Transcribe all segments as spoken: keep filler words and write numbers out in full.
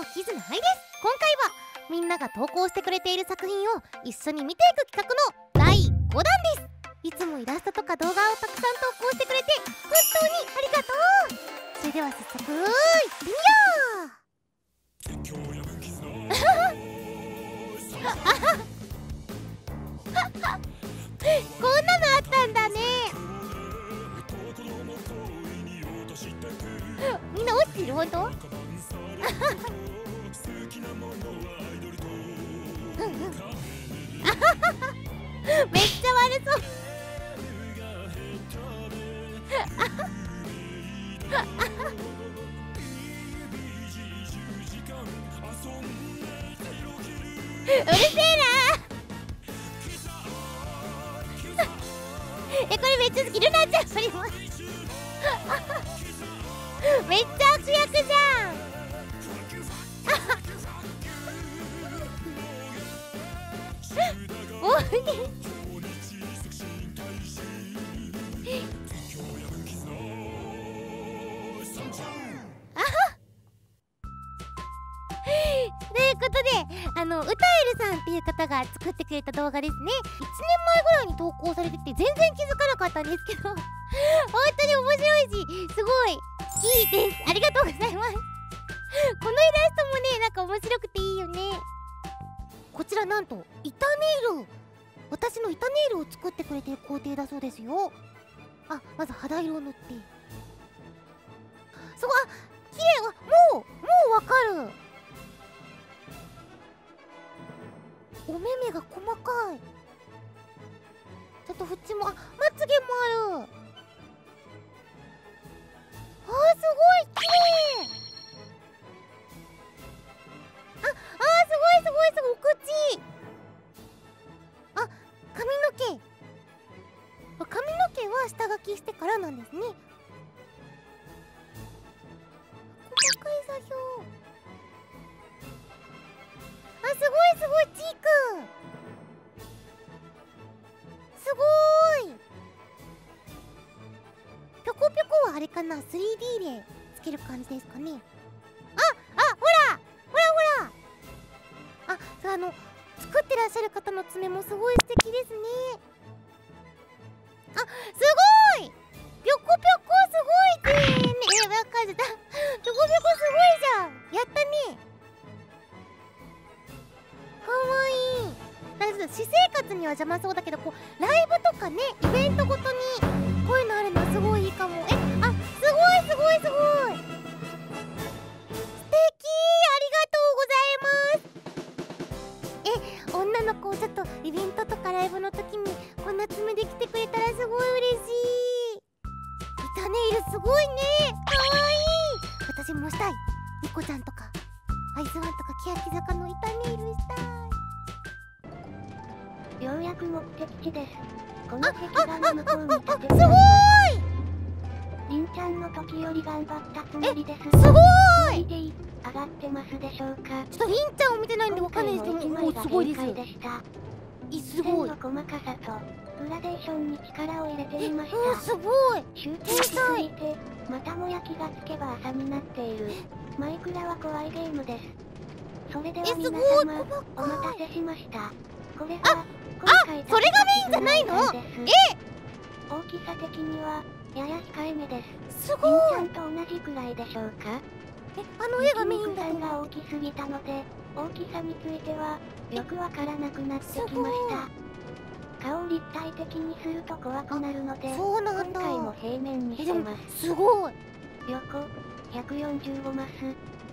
のキズナアイです。今回はみんなが投稿してくれている作品を一緒に見ていく企画のだいごだんです。いつもイラストとか動画をたくさん投稿してくれて本当にありがとう。それでは早速いってみよう。こんなのあったんだね。みんな落ちてる。ほんと？うんうんめっちゃ悪そううるせえなえ、これめっちゃ好きルナちゃん振りますめっちゃ悪役じゃんおいあはということで、あのうたえるさんっていう方が作ってくれた動画ですね。いちねんまえぐらいに投稿されてて全然気づかなかったんですけど本当に面白いしすごいいいです。ありがとうございます。このイラストもね、なんか面白くていいよね。こちらなんと板ネイル、私の板ネイルを作ってくれてる工程だそうですよ。あ、まず肌色を塗って、そこ、あ、綺麗、もうもうわかる。お目目が細かい。ちょっと縁も、あ、まつげもある。あー、すごい綺麗。あ、あーすごいすごいすごい、お口、あ、髪の毛、髪の毛は下書きしてからなんですね。細かい作業、あ、すごいすごい、チークすごーい。ぴょこぴょこはあれかな、 スリーディー でつける感じですかね。あの作ってらっしゃる方の爪もすごい素敵ですね。あ、すごいぴょこぴょこすごいね。え、わかるだ。ぴょこぴょこすごいじゃん。やったね。かわいい。だから私生活には邪魔そうだけど、こうライブとかね、イベントごとにこういうのあるのすごいいいかも。え、あ、すごいすごいすごい。こうちょっとイベントとかライブの時にこんな爪できてくれたらすごい嬉しい。板ネイルすごいね。かわいい。私もしたい。ニコちゃんとかアイズワンとか欅坂の板ネイルしたい。ようやく目的地です。この壁画の向こうに立てて、すごい。りんちゃんの時より頑張ったつもりです。すごい。上がってますでしょうか。ちょっとりんちゃんを見てないんでわかんないですけど、もうすごいですよ。いすごい。線の細かさとグラデーションに力を入れていました。おー、すごい。終点しすぎてまたもや気がつけば朝になっている。マイクラは怖いゲームです。それでは皆様お待たせしました。これが今回、あ、それがメインじゃないの？え、大きさ的にはやや控えめです。すごい。りんちゃんと同じくらいでしょうか。え、あの絵がメインだよ。大きすぎたので大きさについてはよくわからなくなってきました。顔を立体的にすると怖くなるので、そうなんだ。今回も平面にしてます。すごい。横ひゃくよんじゅうごマス、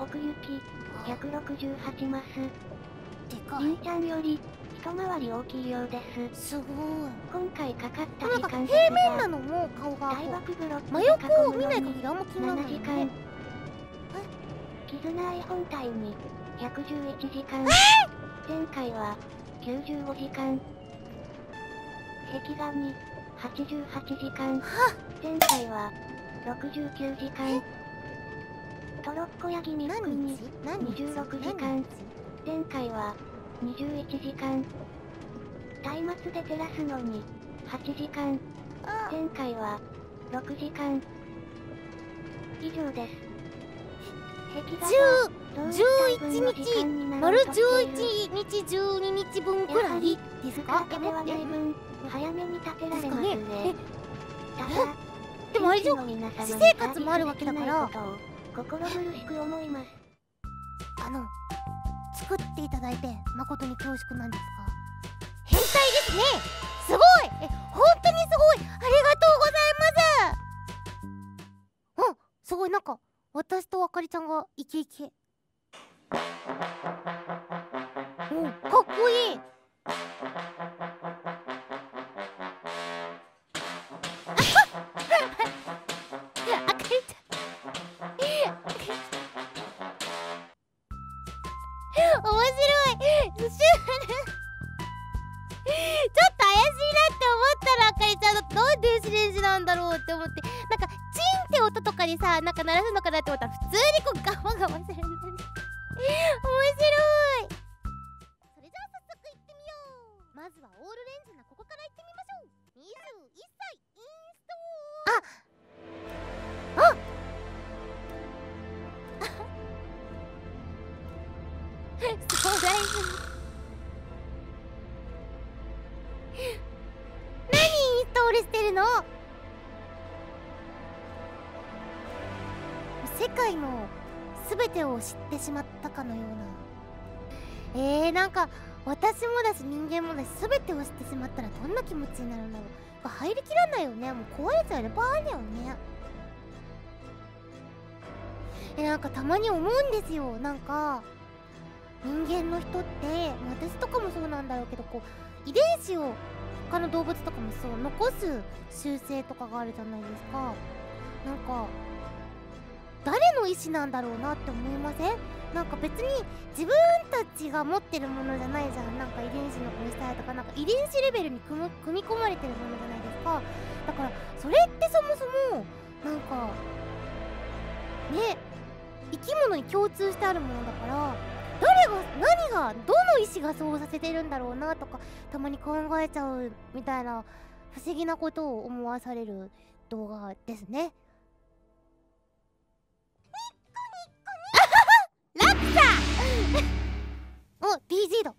奥行きひゃくろくじゅうはちマス。でかい。りんちゃんより一回り大きいようです。すごい。今回かかった時間ですが、平面なのも顔が大爆ブロック真横を見ない限りあんま気にならないよね。キズナアイ本体にひゃくじゅういちじかん、前回はきゅうじゅうごじかん、壁画にはちじゅうはちじかん、前回はろくじゅうきゅうじかん、トロッコやギミックににじゅうろくじかん、前回はにじゅういちじかん、松明で照らすのにはちじかん、前回はろくじかん以上です。壁画はじゅういちにち、丸じゅういちにち、じゅうににちぶんくらいですか？え、待って。ですかね。え、でもあれ以上、私生活もあるわけだから。あの、作っていただいて誠に恐縮なんですが。変態ですね。すごい。え、本当にすごい。ありがとうございます。うん、すごい。なんか私とあかりちゃんがイケイケ。うん、かっこいい。あかりちゃん。面白い。シュール。なんで電子レンジなんだろうって思って、なんかチンって音とかにさ、なんか鳴らすのかなって思ったら普通にこうガマガマするんだね。面白い。それじゃあ早速行ってみよう。まずはオールレンジなここから行ってみましょう。にじゅういっさいインストール。ああそうだいぶの世界の全てを知ってしまったかのような。えー、なんか私もだし人間もだし全てを知ってしまったらどんな気持ちになるんだろう。入りきらないよね。もう壊れちゃうね。バーンだよね。えー、なんかたまに思うんですよ。なんか人間の人って、私とかもそうなんだろうけど、こう遺伝子を他の動物とかもそう残す習性とかがあるじゃないですか。なんか誰の意思なんだろうなって思いません？なんか別に自分たちが持ってるものじゃないじゃん。なんか遺伝子のこうしたいとか、なんか遺伝子レベルに組み込まれてるものじゃないですか。だからそれってそもそもなんかね、生き物に共通してあるものだから、誰が何がどの意思がそうさせてるんだろうなとか、たまに考えちゃうみたいな不思議なことを思わされる動画ですね。ラクサお ディージー だ。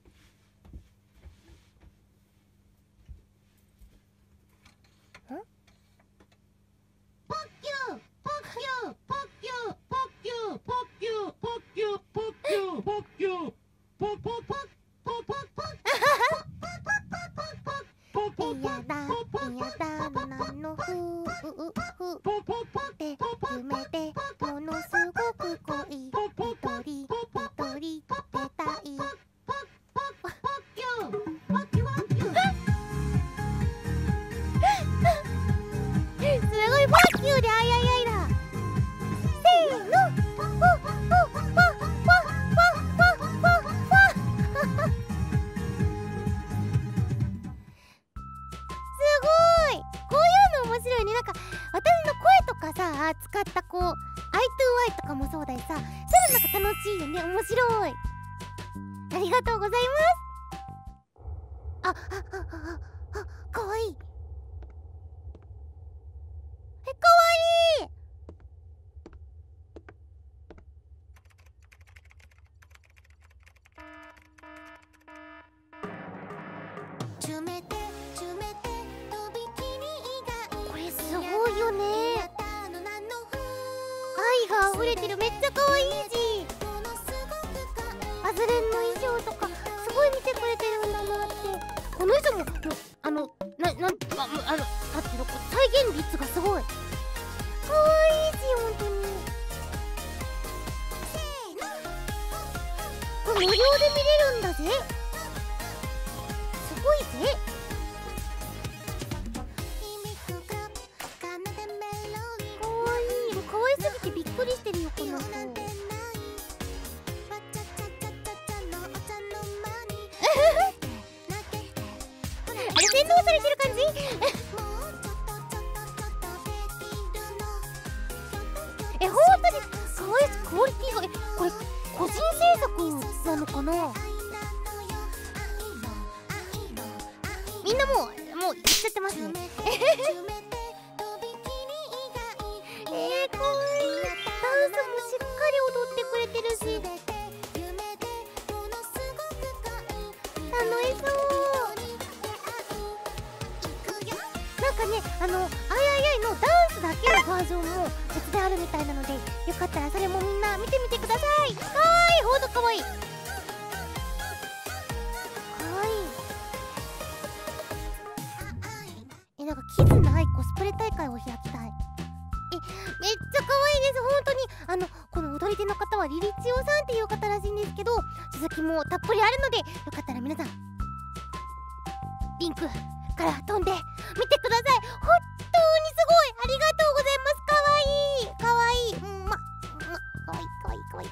使ったこうアイトゥーアイとかもそうだしさ、それなんか楽しいよね。面白い。ありがとうございます。あ、あ、あ、あ、あ、かわいい。え、かわいい。これすごいよね。溢れてる。めっちゃ可愛いし、アズレンの衣装とかすごい見てくれてるんだなって。この人もあのななん あ, あのだっての再現率がすごい。可愛いし本当に。これ無料で見れるんだぜ。すごいぜ。びっくりしてるよこの人。あれ洗脳されてる感じ？え、本当にかわいいしクオリティが、え、これ個人制作なのかな？みんなもうもう言っちゃってますね。えー、かわいい。ダンスもしっかり踊ってくれてるし。楽しそう。なんかね、あのあいあいあいのダンスだけのバージョンも別であるみたいなので、よかったらそれもみんな見てみてください。かーい、ほんとかわいい。かわいい。え、なんかキズナアイコスプレ大会を開きたい。え、めっちゃ可愛いです。本当にあのこの踊り手の方はリリチオさんっていう方らしいんですけど、続きもたっぷりあるので、よかったら皆さんリンクから飛んで見てください。本当にすごい。ありがとうございます。可愛い、可愛い、うん、ま、ま、可愛い、可愛い、可愛い。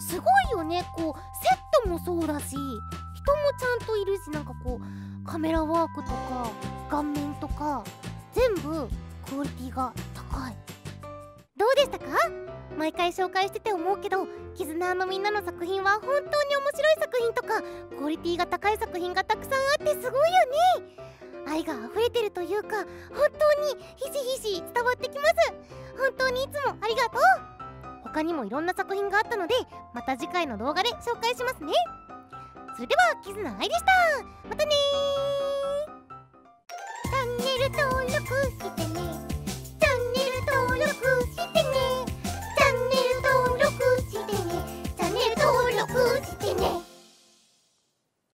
すごいよね。こうセットもそうだし、人もちゃんといるし、なんかこうカメラワークとか顔面とか全部クオリティが高い。どうでしたか？毎回紹介してて思うけど、キズナーのみんなの作品は本当に面白い作品とかクオリティが高い作品がたくさんあってすごいよね。愛が溢れてるというか、本当にひしひし伝わってきます。本当にいつもありがとう。他にもいろんな作品があったので、また次回の動画で紹介しますね。それではキズナー愛でした。またねー。チャンネル登録してね。